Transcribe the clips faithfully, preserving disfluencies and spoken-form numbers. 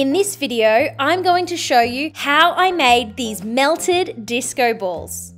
In this video, I'm going to show you how I made these melted disco balls.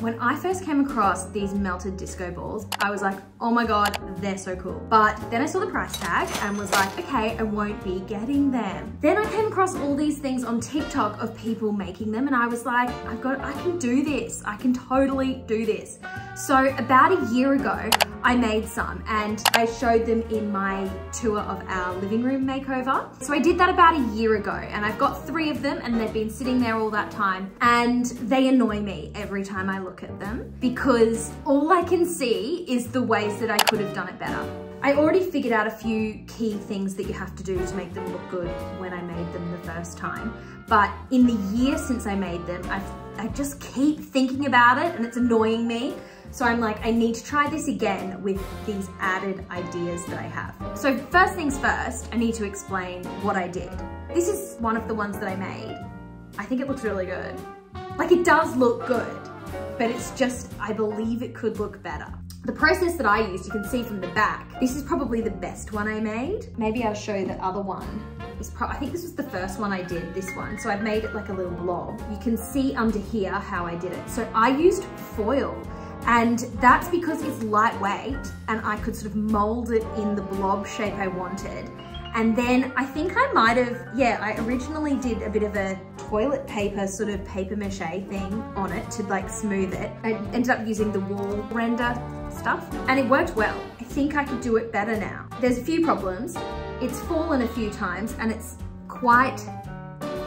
When I first came across these melted disco balls, I was like, oh my God, they're so cool. But then I saw the price tag and was like, okay, I won't be getting them. Then I came across all these things on TikTok of people making them and I was like, I've got, I can do this. I can totally do this. So about a year ago, I made some and I showed them in my tour of our living room makeover. So I did that about a year ago and I've got three of them and they've been sitting there all that time and they annoy me every time I look at them because all I can see is the ways that I could have done it better. I already figured out a few key things that you have to do to make them look good when I made them the first time. But in the year since I made them, I've, I just keep thinking about it and it's annoying me. So I'm like, I need to try this again with these added ideas that I have. So first things first, I need to explain what I did. This is one of the ones that I made. I think it looks really good. Like it does look good, but it's just, I believe it could look better. The process that I used, you can see from the back, this is probably the best one I made. Maybe I'll show you the other one. It's pro I think this was the first one I did, this one. So I've made it like a little blob. You can see under here how I did it. So I used foil. And that's because it's lightweight and I could sort of mold it in the blob shape I wanted. And then I think I might have, yeah, I originally did a bit of a toilet paper, sort of paper mache thing on it to like smooth it. I ended up using the wall render stuff and it worked well. I think I could do it better now. There's a few problems. It's fallen a few times and it's quite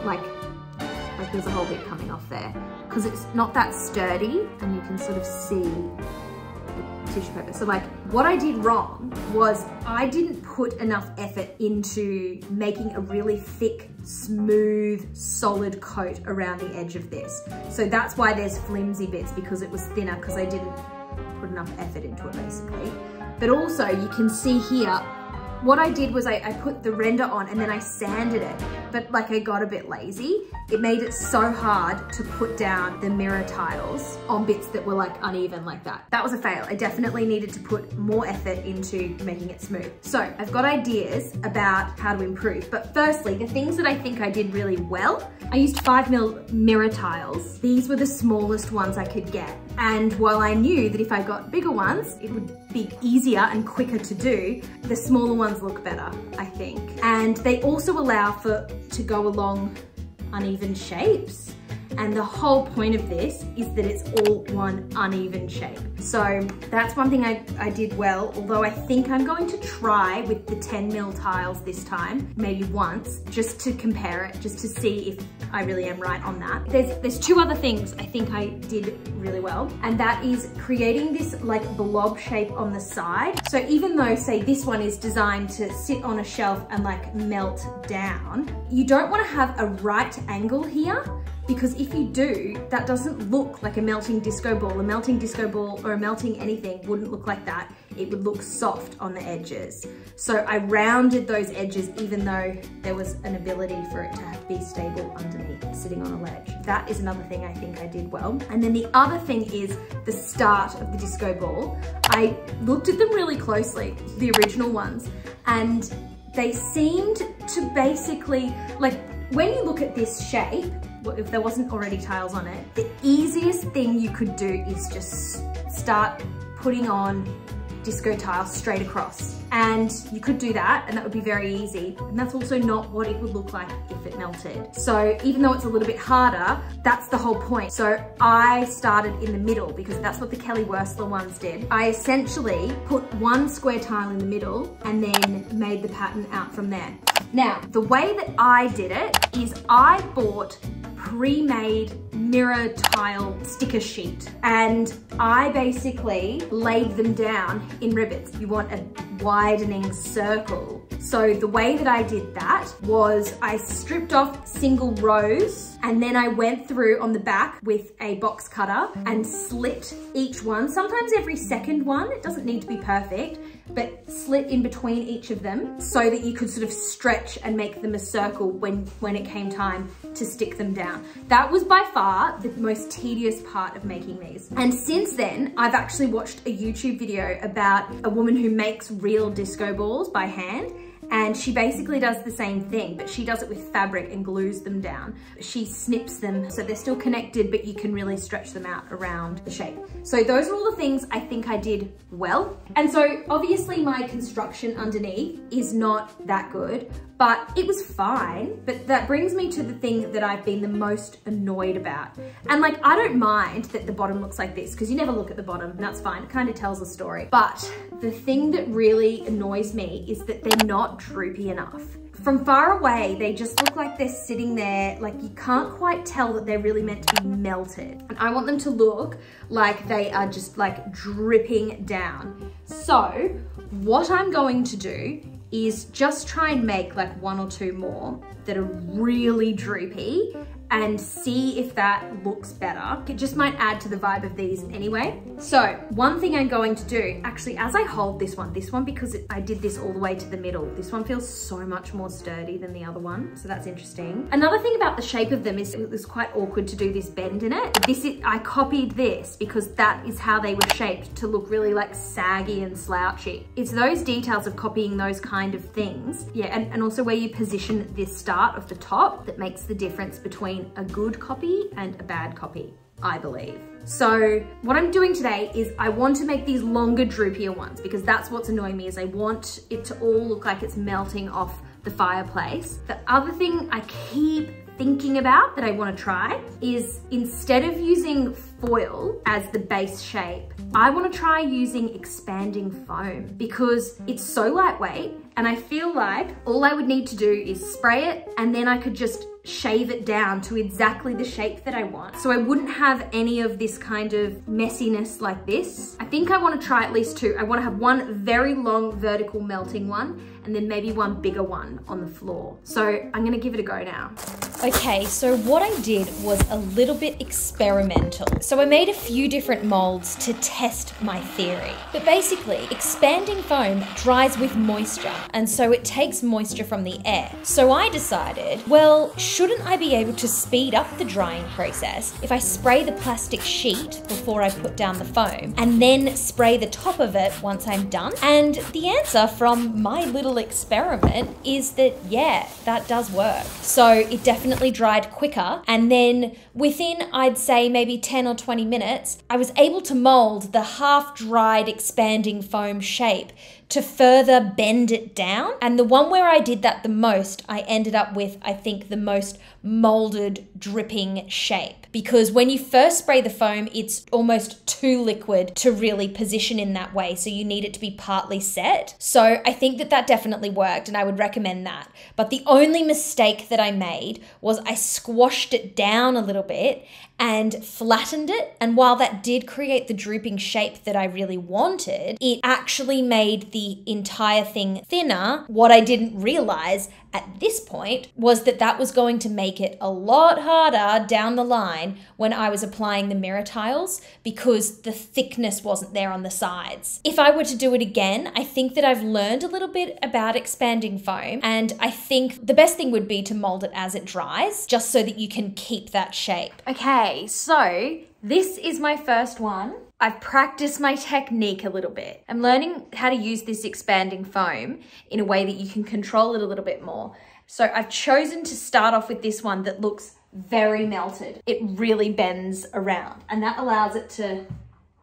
like, like there's a whole bit coming off there because it's not that sturdy and you can sort of see the tissue paper. So like what I did wrong was I didn't put enough effort into making a really thick, smooth, solid coat around the edge of this. So that's why there's flimsy bits because it was thinner because I didn't put enough effort into it basically. But also you can see here, what I did was I, I put the render on and then I sanded it, but like I got a bit lazy. It made it so hard to put down the mirror tiles on bits that were like uneven like that. That was a fail. I definitely needed to put more effort into making it smooth. So I've got ideas about how to improve, but firstly, the things that I think I did really well, I used five mil mirror tiles. These were the smallest ones I could get. And while I knew that if I got bigger ones, it would be easier and quicker to do, the smaller ones look better, I think. And they also allow for to go along uneven shapes. And the whole point of this is that it's all one uneven shape. So that's one thing I, I did well, although I think I'm going to try with the ten mil tiles this time, maybe once, just to compare it, just to see if I really am right on that. There's, there's two other things I think I did really well, and that is creating this like blob shape on the side. So even though say this one is designed to sit on a shelf and like melt down, you don't wanna have a right angle here, because if you do, that doesn't look like a melting disco ball. A melting disco ball or a melting anything wouldn't look like that. It would look soft on the edges. So I rounded those edges even though there was an ability for it to be stable underneath, sitting on a ledge. That is another thing I think I did well. And then the other thing is the start of the disco ball. I looked at them really closely, the original ones, and they seemed to basically, like when you look at this shape, if there wasn't already tiles on it, the easiest thing you could do is just start putting on disco tiles straight across. And you could do that and that would be very easy. And that's also not what it would look like if it melted. So even though it's a little bit harder, that's the whole point. So I started in the middle because that's what the Kelly Wearstler ones did. I essentially put one square tile in the middle and then made the pattern out from there. Now, the way that I did it is I bought pre-made mirror tile sticker sheet and I basically laid them down in ribbons. You want a widening circle. So the way that I did that was I stripped off single rows and then I went through on the back with a box cutter and slit each one, sometimes every second one, it doesn't need to be perfect, but slit in between each of them so that you could sort of stretch and make them a circle when, when it came time to stick them down. That was by far the most tedious part of making these. And since then, I've actually watched a YouTube video about a woman who makes real disco balls by hand. And she basically does the same thing, but she does it with fabric and glues them down. She snips them so they're still connected, but you can really stretch them out around the shape. So those are all the things I think I did well. And so obviously my construction underneath is not that good, but it was fine. But that brings me to the thing that I've been the most annoyed about. And like, I don't mind that the bottom looks like this because you never look at the bottom, and that's fine. It kind of tells a story. But the thing that really annoys me is that they're not droopy enough. From far away, they just look like they're sitting there, like you can't quite tell that they're really meant to be melted. And I want them to look like they are just like dripping down. So what I'm going to do is just try and make like one or two more that are really droopy and see if that looks better. It just might add to the vibe of these anyway. So one thing I'm going to do, actually, as I hold this one, this one, because it, I did this all the way to the middle, this one feels so much more sturdy than the other one. So that's interesting. Another thing about the shape of them is it was quite awkward to do this bend in it. This is, I copied this because that is how they were shaped, to look really like saggy and slouchy. It's those details of copying those kind of things. Yeah, and, and also where you position this start of the top that makes the difference between a good copy and a bad copy, I believe. So what I'm doing today is I want to make these longer, droopier ones, because that's what's annoying me, is I want it to all look like it's melting off the fireplace. The other thing I keep thinking about that I want to try is, instead of using foil as the base shape, I want to try using expanding foam, because it's so lightweight and I feel like all I would need to do is spray it and then I could just shave it down to exactly the shape that I want. So I wouldn't have any of this kind of messiness like this. I think I want to try at least two. I want to have one very long vertical melting one, and then maybe one bigger one on the floor. So I'm going to give it a go now. Okay, so what I did was a little bit experimental. So I made a few different molds to test my theory. But basically, expanding foam dries with moisture, and so it takes moisture from the air. So I decided, well, shouldn't I be able to speed up the drying process if I spray the plastic sheet before I put down the foam and then spray the top of it once I'm done? And the answer from my little experiment is that, yeah, that does work. So it definitely dried quicker, and then within, I'd say, maybe ten or twenty minutes, I was able to mold the half-dried expanding foam shape to further bend it down. And the one where I did that the most, I ended up with, I think, the most molded, dripping shape. Because when you first spray the foam, it's almost too liquid to really position in that way. So you need it to be partly set. So I think that that definitely worked, and I would recommend that. But the only mistake that I made was I squashed it down a little bit and flattened it. And while that did create the drooping shape that I really wanted, it actually made the entire thing thinner. What I didn't realize at this point was that that was going to make it a lot harder down the line when I was applying the mirror tiles, because the thickness wasn't there on the sides. If I were to do it again, I think that I've learned a little bit about expanding foam, and I think the best thing would be to mold it as it dries, just so that you can keep that shape. Okay, so this is my first one. I've practiced my technique a little bit. I'm learning how to use this expanding foam in a way that you can control it a little bit more. So I've chosen to start off with this one that looks very melted. It really bends around, and that allows it to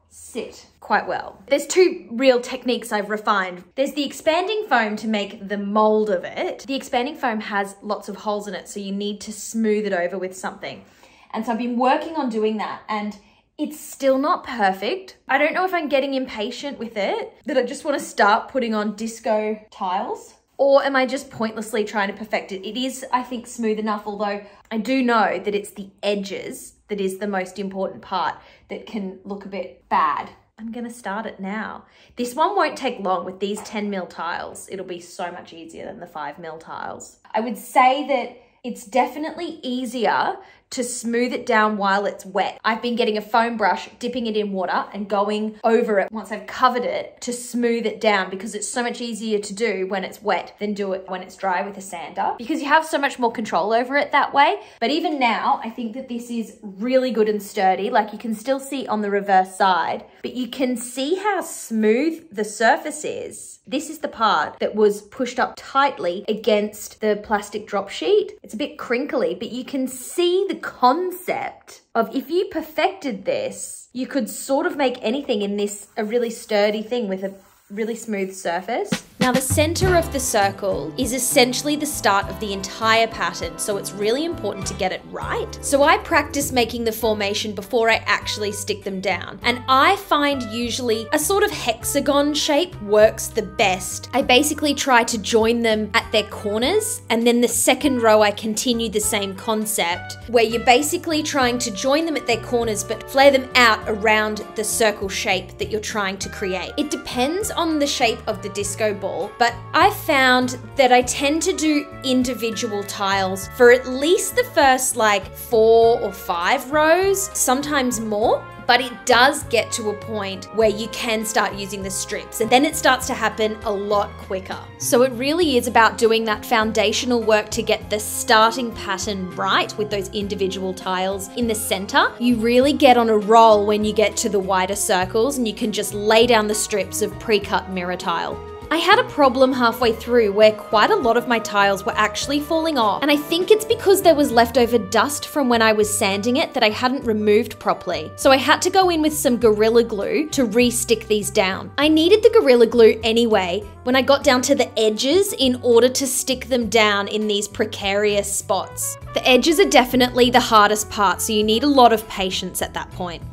sit quite well. There's two real techniques I've refined. There's the expanding foam to make the mold of it. The expanding foam has lots of holes in it, so you need to smooth it over with something. And so I've been working on doing that, and it's still not perfect. I don't know if I'm getting impatient with it, that I just want to start putting on disco tiles, or am I just pointlessly trying to perfect it? It is, I think, smooth enough, although I do know that it's the edges that is the most important part that can look a bit bad. I'm gonna start it now. This one won't take long. With these ten mil tiles, it'll be so much easier than the five mil tiles. I would say that it's definitely easier to smooth it down while it's wet. I've been getting a foam brush, dipping it in water and going over it once I've covered it to smooth it down, because it's so much easier to do when it's wet than do it when it's dry with a sander, because you have so much more control over it that way. But even now, I think that this is really good and sturdy. Like, you can still see on the reverse side, but you can see how smooth the surface is. This is the part that was pushed up tightly against the plastic drop sheet. It's a bit crinkly, but you can see the concept of, if you perfected this, you could sort of make anything in this a really sturdy thing with a really smooth surface. Now, the center of the circle is essentially the start of the entire pattern, so it's really important to get it right. So I practice making the formation before I actually stick them down, and I find usually a sort of hexagon shape works the best. I basically try to join them at their corners, and then the second row I continue the same concept, where you're basically trying to join them at their corners but flare them out around the circle shape that you're trying to create. It depends on the shape of the disco ball, but I found that I tend to do individual tiles for at least the first like four or five rows, sometimes more. But it does get to a point where you can start using the strips, and then it starts to happen a lot quicker. So it really is about doing that foundational work to get the starting pattern right with those individual tiles in the center. You really get on a roll when you get to the wider circles, and you can just lay down the strips of pre-cut mirror tile. I had a problem halfway through where quite a lot of my tiles were actually falling off, and I think it's because there was leftover dust from when I was sanding it that I hadn't removed properly. So I had to go in with some Gorilla Glue to re-stick these down. I needed the Gorilla Glue anyway when I got down to the edges in order to stick them down in these precarious spots. The edges are definitely the hardest part, so you need a lot of patience at that point.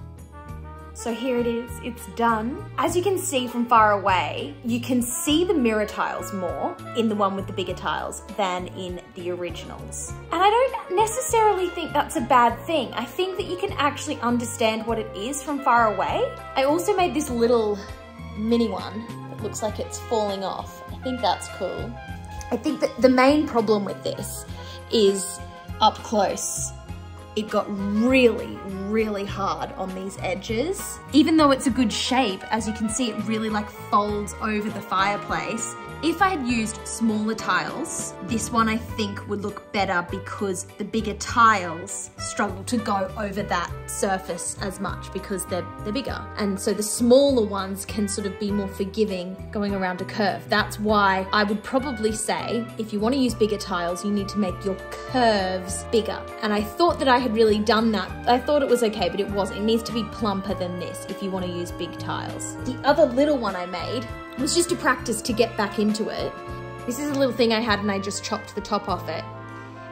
So here it is, it's done. As you can see from far away, you can see the mirror tiles more in the one with the bigger tiles than in the originals. And I don't necessarily think that's a bad thing. I think that you can actually understand what it is from far away. I also made this little mini one that looks like it's falling off. I think that's cool. I think that the main problem with this is up close. It got really, really hard on these edges. Even though it's a good shape, as you can see, it really like folds over the fireplace. If I had used smaller tiles, this one I think would look better because the bigger tiles struggle to go over that surface as much because they're, they're bigger. And so the smaller ones can sort of be more forgiving going around a curve. That's why I would probably say, if you want to use bigger tiles, you need to make your curves bigger. And I thought that I had really done that. I thought it was okay, but it wasn't. It needs to be plumper than this if you want to use big tiles. The other little one I made was just to practice to get back into it. This is a little thing I had, and I just chopped the top off it.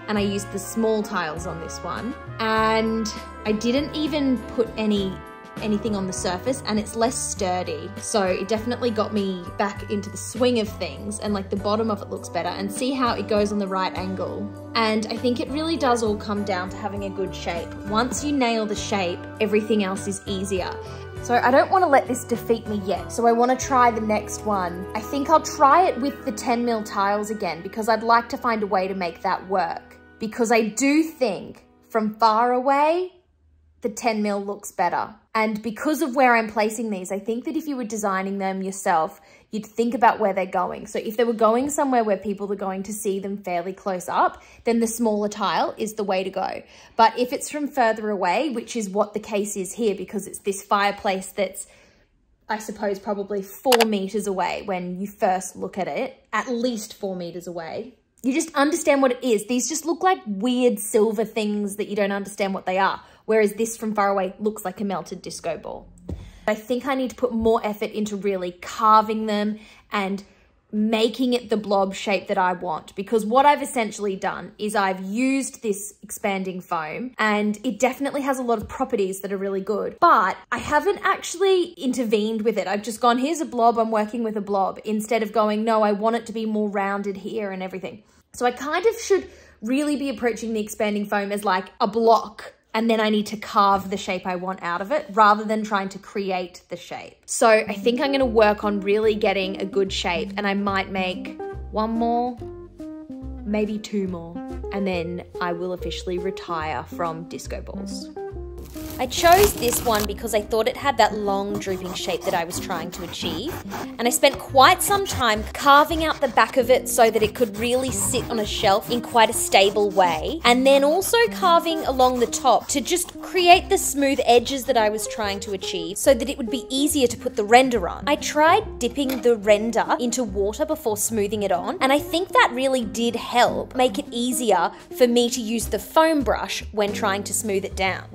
And I used the small tiles on this one. And I didn't even put any anything on the surface, and it's less sturdy. So it definitely got me back into the swing of things, and like the bottom of it looks better, and see how it goes on the right angle. And I think it really does all come down to having a good shape. Once you nail the shape, everything else is easier. So I don't want to let this defeat me yet, so I want to try the next one. I think I'll try it with the ten mil tiles again, because I'd like to find a way to make that work. Because I do think, from far away, the ten mil looks better. And because of where I'm placing these, I think that if you were designing them yourself, you'd think about where they're going. So if they were going somewhere where people are going to see them fairly close up, then the smaller tile is the way to go. But if it's from further away, which is what the case is here, because it's this fireplace that's, I suppose, probably four meters away when you first look at it, at least four meters away. You just understand what it is. These just look like weird silver things that you don't understand what they are. Whereas this from far away looks like a melted disco ball. I think I need to put more effort into really carving them and making it the blob shape that I want, because what I've essentially done is I've used this expanding foam, and it definitely has a lot of properties that are really good, but I haven't actually intervened with it. I've just gone, here's a blob, I'm working with a blob, instead of going, no, I want it to be more rounded here and everything. So I kind of should really be approaching the expanding foam as like a block, and then I need to carve the shape I want out of it rather than trying to create the shape. So I think I'm gonna work on really getting a good shape, and I might make one more, maybe two more. and then I will officially retire from disco balls. I chose this one because I thought it had that long drooping shape that I was trying to achieve, and I spent quite some time carving out the back of it so that it could really sit on a shelf in quite a stable way, and then also carving along the top to just create the smooth edges that I was trying to achieve so that it would be easier to put the render on. I tried dipping the render into water before smoothing it on, and I think that really did help make it easier for me to use the foam brush when trying to smooth it down.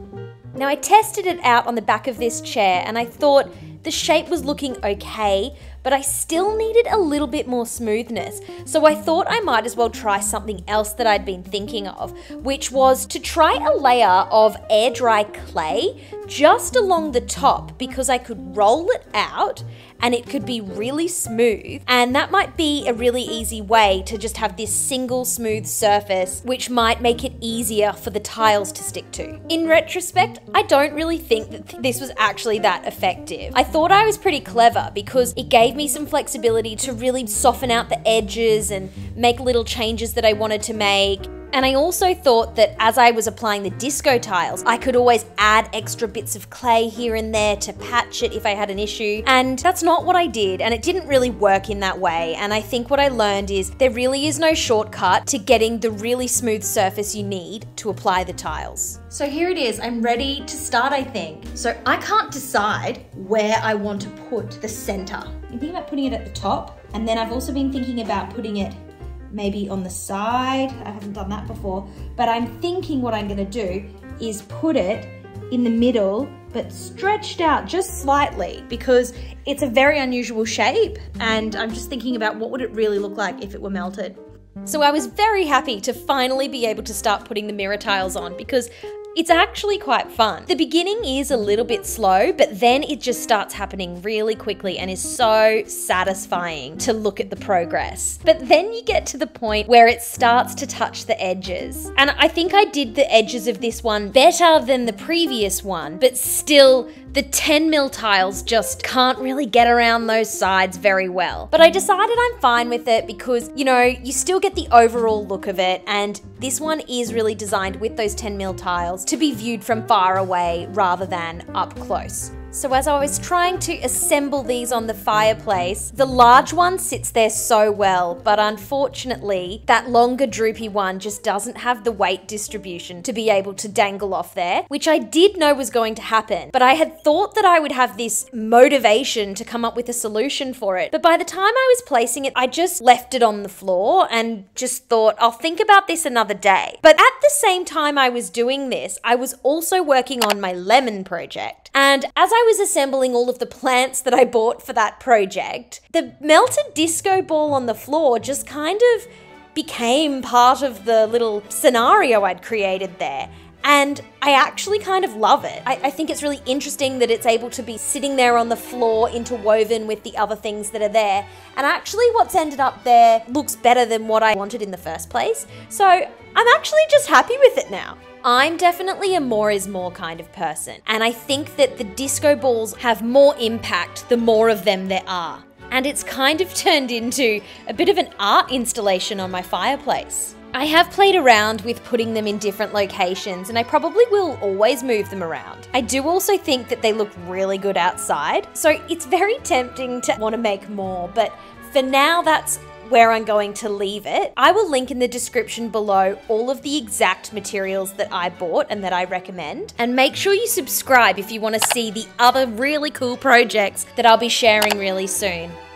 Now I tested it out on the back of this chair and I thought the shape was looking okay, but I still needed a little bit more smoothness. So I thought I might as well try something else that I'd been thinking of, which was to try a layer of air dry clay just along the top, because I could roll it out and it could be really smooth, and that might be a really easy way to just have this single smooth surface, which might make it easier for the tiles to stick to. In retrospect, I don't really think that this was actually that effective. I thought I was pretty clever because it gave me some flexibility to really soften out the edges and make little changes that I wanted to make. And I also thought that as I was applying the disco tiles, I could always add extra bits of clay here and there to patch it if I had an issue. And that's not what I did, and it didn't really work in that way. And I think what I learned is there really is no shortcut to getting the really smooth surface you need to apply the tiles. So here it is, I'm ready to start, I think. So I can't decide where I want to put the center. I'm thinking about putting it at the top, and then I've also been thinking about putting it maybe on the side. I haven't done that before, but I'm thinking what I'm gonna do is put it in the middle, but stretched out just slightly, because it's a very unusual shape, and I'm just thinking about what would it really look like if it were melted. So I was very happy to finally be able to start putting the mirror tiles on, because it's actually quite fun. The beginning is a little bit slow, but then it just starts happening really quickly and is so satisfying to look at the progress. But then you get to the point where it starts to touch the edges. And I think I did the edges of this one better than the previous one, but still the ten mil tiles just can't really get around those sides very well. But I decided I'm fine with it because, you know, you still get the overall look of it, and this one is really designed with those ten mil tiles to be viewed from far away rather than up close. So as I was trying to assemble these on the fireplace, the large one sits there so well, but unfortunately that longer droopy one just doesn't have the weight distribution to be able to dangle off there, which I did know was going to happen, but I had thought that I would have this motivation to come up with a solution for it. But by the time I was placing it, I just left it on the floor and just thought, I'll think about this another day. But at the same time I was doing this, I was also working on my lemon project. And as I was assembling all of the plants that I bought for that project, the melted disco ball on the floor just kind of became part of the little scenario I'd created there. And I actually kind of love it. I, I think it's really interesting that it's able to be sitting there on the floor interwoven with the other things that are there. And actually what's ended up there looks better than what I wanted in the first place. So I'm actually just happy with it now. I'm definitely a more is more kind of person, and I think that the disco balls have more impact the more of them there are. And it's kind of turned into a bit of an art installation on my fireplace. I have played around with putting them in different locations, and I probably will always move them around. I do also think that they look really good outside, so it's very tempting to want to make more, but for now that's where I'm going to leave it. I will link in the description below all of the exact materials that I bought and that I recommend. And make sure you subscribe if you want to see the other really cool projects that I'll be sharing really soon.